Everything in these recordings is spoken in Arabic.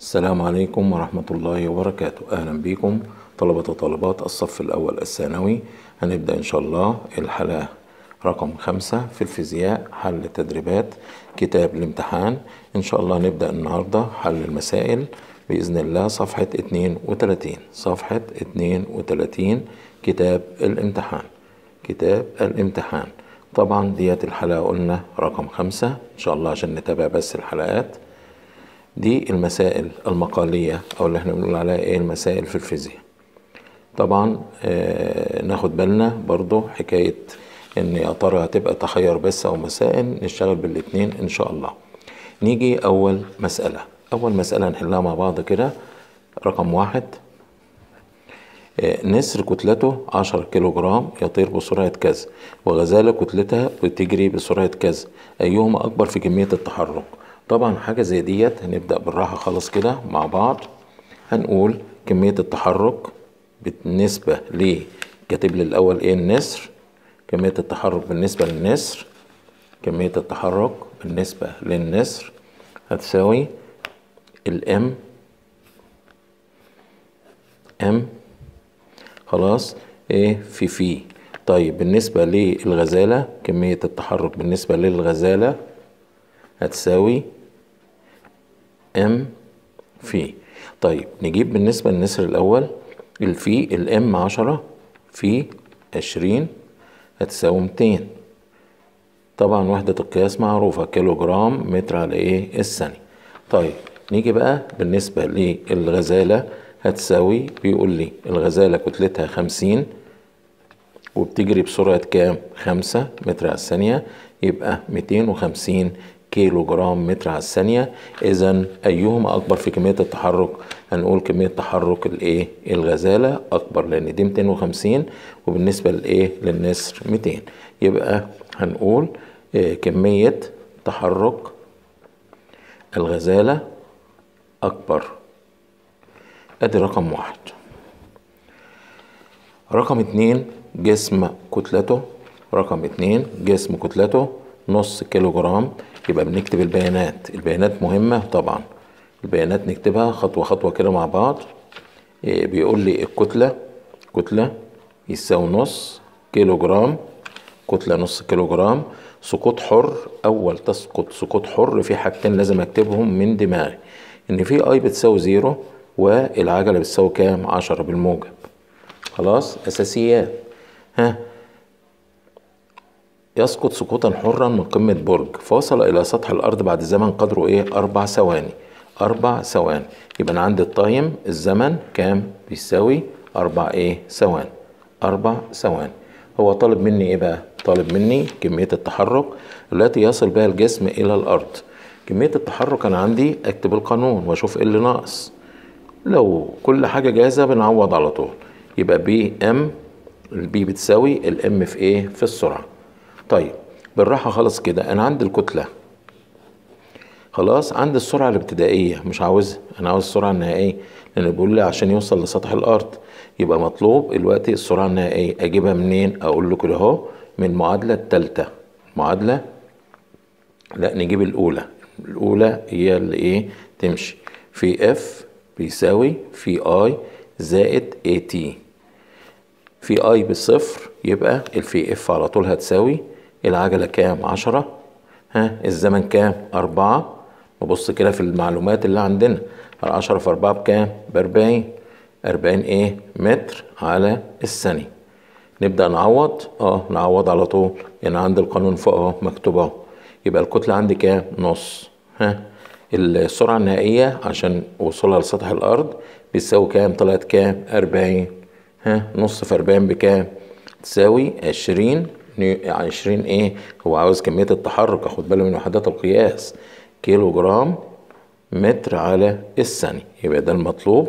السلام عليكم ورحمة الله وبركاته. أهلا بكم طلبة وطالبات الصف الأول الثانوي. هنبدأ إن شاء الله الحلقة رقم 5 في الفيزياء، حل تدريبات كتاب الامتحان. إن شاء الله نبدأ النهاردة حل المسائل بإذن الله. صفحة 32 كتاب الامتحان طبعا ديت الحلقة قلنا رقم 5 إن شاء الله عشان نتابع بس الحلقات دي. المسائل المقالية أو اللي احنا بنقول عليها ايه، المسائل في الفيزياء. طبعا ناخد بالنا برضو حكاية ان يا ترى هتبقى تخير بس أو مسائل، نشتغل بالاتنين إن شاء الله. نيجي أول مسألة، نحلها مع بعض كده. رقم 1، نسر كتلته 10 كيلوغرام يطير بسرعة كذا وغزالة كتلتها بتجري بسرعة كذا، أيهما أكبر في كمية التحرك؟ طبعا حاجة زي ديت هنبدأ بالراحة خالص كده مع بعض. هنقول كمية التحرك بالنسبة ليه، كاتب لي الأول إيه النسر، كمية التحرك بالنسبة للنسر، هتساوي الام خلاص ايه في. طيب بالنسبة للغزالة، كمية التحرك بالنسبة للغزالة هتساوي ام في. طيب نجيب بالنسبة للنسر الأول، الفي الام 10 في 20 هتساوي 200. طبعا وحدة القياس معروفة، كيلوغرام متر على ايه الثانية. طيب نيجي بقى بالنسبة للغزالة هتساوي، بيقول لي الغزالة كتلتها 50 وبتجري بسرعة كام، 5 متر على الثانية، يبقى 250 كيلو جرام متر على الثانية. إذن أيهما أكبر في كمية التحرك؟ هنقول كمية تحرك الإيه الغزالة أكبر، لأن دي 250 وبالنسبة لإيه للنسر 200. يبقى هنقول كمية تحرك الغزالة أكبر. أدي رقم 1. رقم 2، جسم كتلته نص كيلوغرام. يبقى بنكتب البيانات، مهمة طبعا، البيانات نكتبها خطوة خطوة كده مع بعض. بيقول لي الكتلة، يساوي نص كيلوغرام، سقوط حر. أول تسقط سقوط حر في حاجتين لازم أكتبهم من دماغي، إن في أي بتساوي 0 والعجلة بتساوي كام، 10 بالموجب. خلاص أساسيات. يسقط سقوطا حرا من قمة برج فوصل إلى سطح الأرض بعد زمن قدره إيه 4 ثواني. 4 ثواني، يبقى أنا عندي التايم الزمن كام، بيساوي 4 ثواني. هو طالب مني إيه بقى؟ طالب مني كمية التحرك التي يصل بها الجسم إلى الأرض. كمية التحرك أنا عندي أكتب القانون وأشوف إيه اللي ناقص، لو كل حاجة جاهزة بنعوض على طول. يبقى بي ام، البي بتساوي الام في ايه، في السرعة. طيب بالراحة خالص كده، انا عندي الكتلة خلاص، عندي السرعة الابتدائية مش عاوزها، انا عاوز السرعة النهائية، لان بيقول لي عشان يوصل لسطح الارض. يبقى مطلوب دلوقتي السرعة النهائية، اجيبها منين؟ اقول لكم اهو من المعادلة الثالثة. نجيب الاولى، هي اللي ايه تمشي، في اف بيساوي في اي زائد اي تي، في اي بصفر يبقى الفي اف على طول هتساوي العجلة كام، 10، الزمن كام، 4. نبص كده في المعلومات اللي عندنا، 10 في 4 بكام، ب40 ايه متر على الثانية. نبدأ نعوض، نعوض على طول، يعني عندي القانون فوق اهو مكتوب اهو. يبقى الكتلة عندي كام، نص، السرعة النهائية عشان وصولها لسطح الأرض بتساوي كام، طلعت كام، 40، نص في 40 بكام، تساوي 20 ايه، هو عاوز كمية التحرك، اخد بالي من وحدات القياس، كيلو جرام متر على الثانية. يبقى ده المطلوب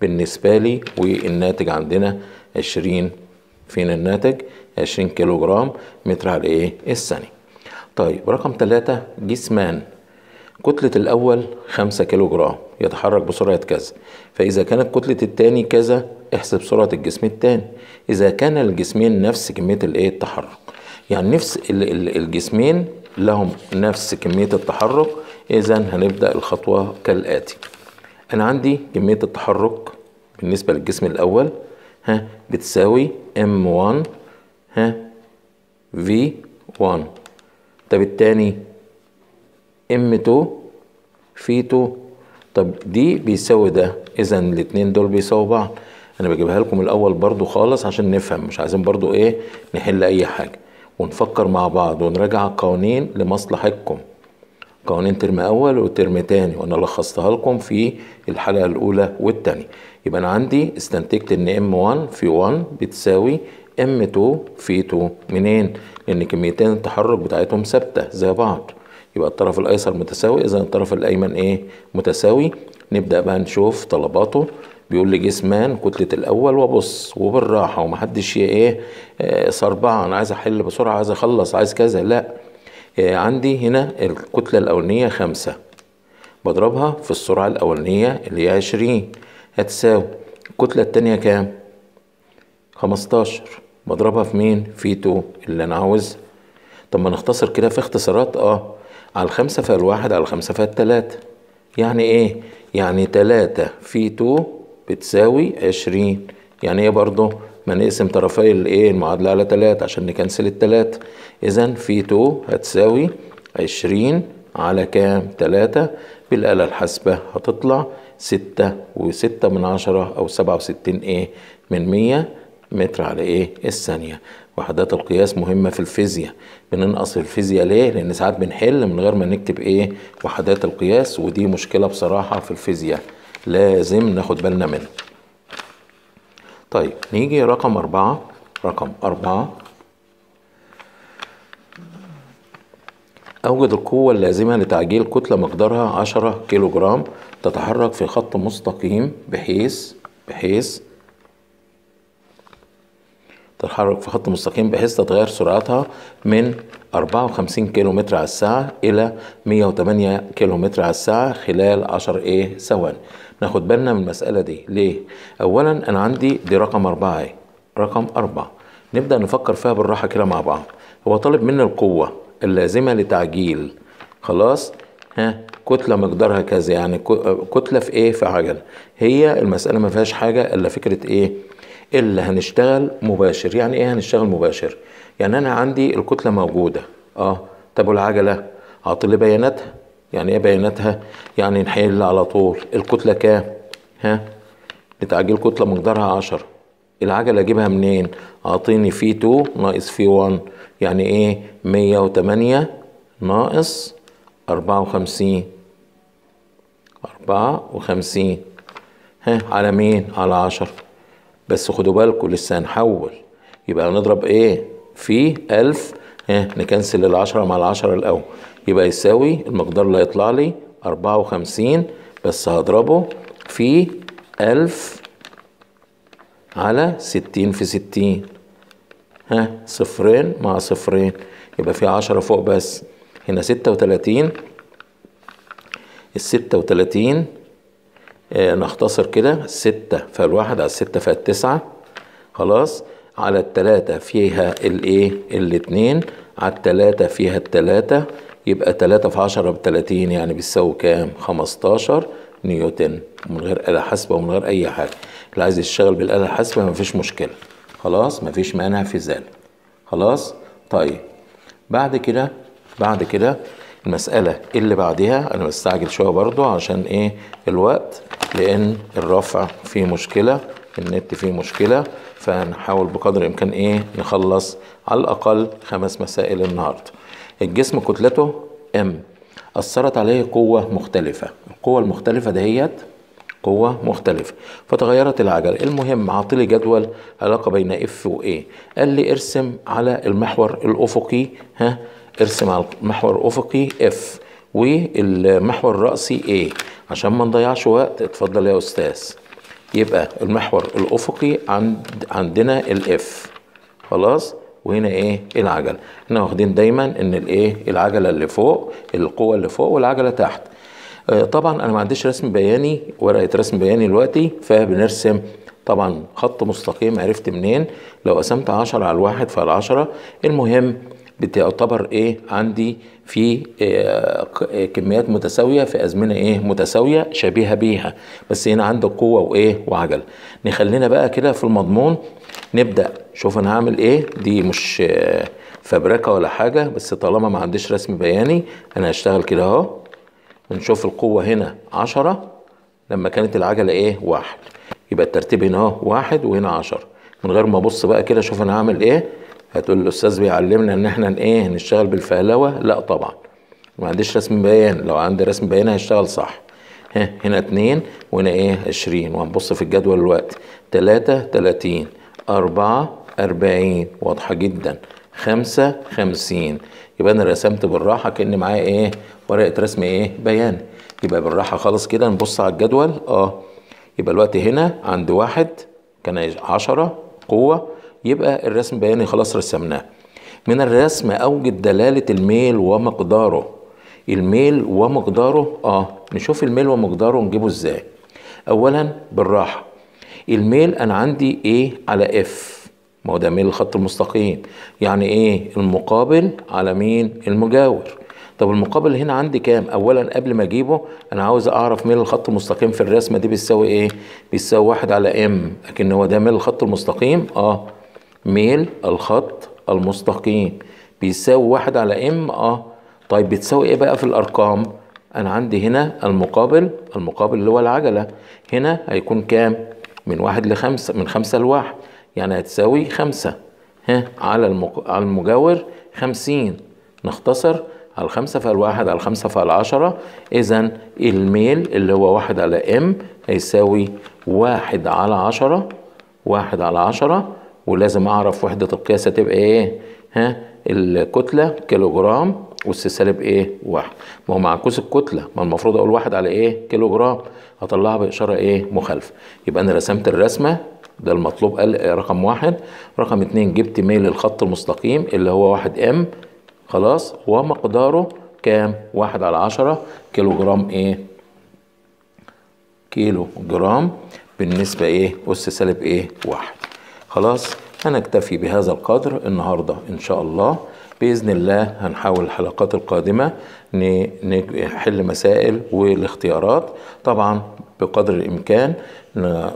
بالنسبة لي، والناتج عندنا 20، فين الناتج، 20 كيلو جرام متر على ايه الثانية. طيب رقم 3، جسمان، كتلة الأول 5 كيلوغرام يتحرك بسرعة كذا، فإذا كانت كتلة التاني كذا احسب سرعة الجسم التاني، إذا كان الجسمين نفس كمية الإيه التحرك، يعني نفس الجسمين لهم نفس كمية التحرك. إذا هنبدأ الخطوة كالآتي، انا عندي كمية التحرك بالنسبة للجسم الاول بتساوي M1 V1. طب التاني M2 V2. طب دي بيساوي ده، اذا الاتنين دول بيساوي بعض. انا بجيبها لكم الاول برضو خالص عشان نفهم، مش عايزين برضو ايه نحل اي حاجة، ونفكر مع بعض ونراجع قوانين لمصلحتكم، قوانين ترم اول وترم تاني، وانا لخصتها لكم في الحلقه الاولى والتانيه. يبقى انا عندي استنتجت ان M1 في 1 بتساوي M2 في 2 منين؟ لان كميتين التحرك بتاعتهم ثابته زي بعض، يبقى الطرف الايسر متساوي، اذا الطرف الايمن ايه؟ متساوي. نبدا بقى نشوف طلباته. بيقول لي جسمان كتله الاول، وبص وبالراحه ومحدش ايه صربعه، انا عايز احل بسرعه، عايز اخلص، عايز كذا، لا. عندي هنا الكتلة الأولانية 5 بضربها في السرعة الأولانية اللي هي 20 هتساوي الكتلة التانية كام؟ 15 بضربها في مين؟ في 2 اللي أنا عاوزها. طب ما نختصر كده في اختصارات، على 5 فيها الواحد، على 5 فيها التلاتة، يعني إيه؟ يعني 3 في 2 بتساوي 20. يعني إيه برضه؟ ما نقسم طرفي الايه المعادله على 3 عشان نكنسل ال3، اذا في 2 هتساوي 20 على كام؟ 3 بالاله الحاسبه هتطلع 6.6 او 67 من 100 متر على الثانيه. وحدات القياس مهمه في الفيزياء، بننقص في الفيزياء ليه؟ لان ساعات بنحل من غير ما نكتب وحدات القياس، ودي مشكله بصراحه في الفيزياء لازم ناخد بالنا منها. طيب نيجي رقم 4. رقم 4 أوجد القوة اللازمة لتعجيل كتلة مقدارها 10 كيلو جرام تتحرك في خط مستقيم بحيث تتغير سرعتها من 54 كيلو متر على الساعة إلى 108 كيلو متر على الساعة خلال 10 ثواني. ناخد بالنا من المسألة دي ليه؟ أولا أنا عندي دي رقم 4 رقم 4 نبدأ نفكر فيها بالراحة كده مع بعض. هو طالب مني القوة اللازمة لتعجيل، خلاص، كتلة مقدارها كذا، يعني كتلة في في عجلة. هي المسألة ما فيهاش حاجة إلا فكرة إلا هنشتغل مباشر. يعني إيه هنشتغل مباشر؟ يعني أنا عندي الكتلة موجودة، طب والعجلة؟ عطلي بياناتها. يعني إيه بياناتها؟ يعني نحل على طول. الكتلة كام؟ لتعجيل كتلة مقدارها 10، العجلة أجيبها منين؟ أعطيني في 2 ناقص في 1، يعني 108 ناقص 54 على مين؟ على 10. بس خدوا بالكم لسه هنحول، يبقى هنضرب في 1000، نكنسل ال10 مع ال10 الاول، يبقى يساوي المقدار اللي هيطلع لي 54، بس هضربه في 1000 على 60 في 60، صفرين مع صفرين، يبقى في 10 فوق بس، هنا 36. ال 36 نختصر كده، 6 فيها الواحد على 6 فيها التسعة، خلاص، على 3 فيها الاتنين، على 3 فيها التلاتة، يبقى 3 في 10 ب30، يعني بتساوي كام؟ 15 نيوتن، من غير آلة حاسبة ومن غير أي حاجة. اللي عايز يشتغل بالآلة الحاسبة مفيش مشكلة، خلاص، مفيش مانع في ذلك، خلاص. طيب بعد كده المسألة اللي بعدها، أنا بستعجل شوية برضو عشان الوقت، لأن الرفع فيه مشكلة، النت فيه مشكلة، فنحاول بقدر الإمكان نخلص على الأقل 5 مسائل النهاردة. الجسم كتلته M أثرت عليه قوة مختلفة، القوة المختلفة دهيت قوة مختلفة، فتغيرت العجلة. المهم عطلي جدول علاقة بين F و A، قال لي ارسم على المحور الأفقي، ارسم على المحور الأفقي F والمحور الرأسي A، عشان ما نضيعش وقت. اتفضل يا أستاذ. يبقى المحور الأفقي عندنا الF، خلاص، وهنا العجلة. احنا واخدين دايما ان العجلة اللي فوق، القوة اللي فوق، والعجلة تحت. طبعا انا ما عنديش رسم بياني، ورقة رسم بياني دلوقتي، فبنرسم طبعا خط مستقيم. عرفت منين؟ لو قسمت 10 على 1 فعلى 10. المهم بتعتبر ايه عندي في كميات متساويه في ازمنه ايه متساويه شبيهه بيها، بس هنا عندك قوه وايه وعجله. نخلينا بقى كده في المضمون نبدا. شوف انا هعمل ايه، دي مش فبركه ولا حاجه، بس طالما ما عنديش رسم بياني انا هشتغل كده اهو. بنشوف القوه هنا 10 لما كانت العجله ايه 1، يبقى الترتيب هنا اهو 1 وهنا 10 من غير ما ابص بقى كده. شوف انا هعمل ايه، هتقول الاستاذ بيعلمنا ان احنا ايه نشتغل بالفهلوه؟ لا طبعا، ما عنديش رسم بيان. لو عندي رسم بيان هشتغل صح. هنا 2 وهنا ايه 20، وهنبص في الجدول دلوقتي. 3 30، 4 40، واضحه جدا. 5 50، يبقى انا رسمت بالراحه كأن معايا ايه ورقه رسم ايه بيان. يبقى بالراحه خالص كده نبص على الجدول. يبقى الوقت هنا عند 1 كان 10 قوه، يبقى الرسم بياني خلاص رسمناه. من الرسم اوجد دلاله الميل ومقداره. الميل ومقداره نشوف الميل ومقداره نجيبه ازاي. اولا بالراحه، الميل انا عندي ايه على اف، ما هو ده ميل الخط المستقيم، يعني ايه المقابل على مين المجاور. طب المقابل هنا عندي كام؟ اولا قبل ما اجيبه انا عاوز اعرف ميل الخط المستقيم في الرسمه دي بيساوي ايه؟ بيساوي 1 على ام، لكن هو ده ميل الخط المستقيم؟ ميل الخط المستقيم بيساوي 1 على ام. طيب بتساوي ايه بقى في الارقام؟ انا عندي هنا المقابل اللي هو العجله، هنا هيكون كام؟ من 1 ل 5، من 5 ل 1، يعني هتساوي 5 على المجاور 50. نختصر على 5 فعلى 1 على 5 فعلى 10. إذن الميل اللي هو 1 على ام هيساوي 1 على 10، 1 على 10، ولازم أعرف وحدة القياس هتبقى إيه؟ الكتلة كيلوجرام والس سالب إيه؟ 1. ما هو معكوس الكتلة، ما المفروض أقول 1 على إيه؟ كيلوجرام، هطلعها بإشارة إيه؟ مخالفة. يبقى أنا رسمت الرسمة، ده المطلوب رقم 1. رقم 2 جبت ميل الخط المستقيم اللي هو 1 ام، خلاص، ومقداره كام؟ 1 على 10 كيلو جرام ايه؟ كيلو جرام بالنسبة ايه؟ أس سالب ايه؟ 1. خلاص، هنكتفي بهذا القدر النهاردة إن شاء الله. بإذن الله هنحاول الحلقات القادمة نحل مسائل والاختيارات، طبعا بقدر الإمكان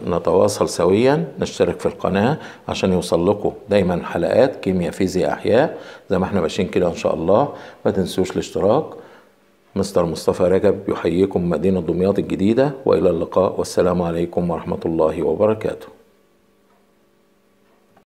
نتواصل سويا، نشترك في القناة عشان يوصل لكم دايما حلقات كيمياء فيزياء أحياء زي ما احنا ماشيين كده إن شاء الله. ما تنسوش الاشتراك. مستر مصطفى رجب يحييكم مدينة دمياط الجديدة، وإلى اللقاء، والسلام عليكم ورحمة الله وبركاته.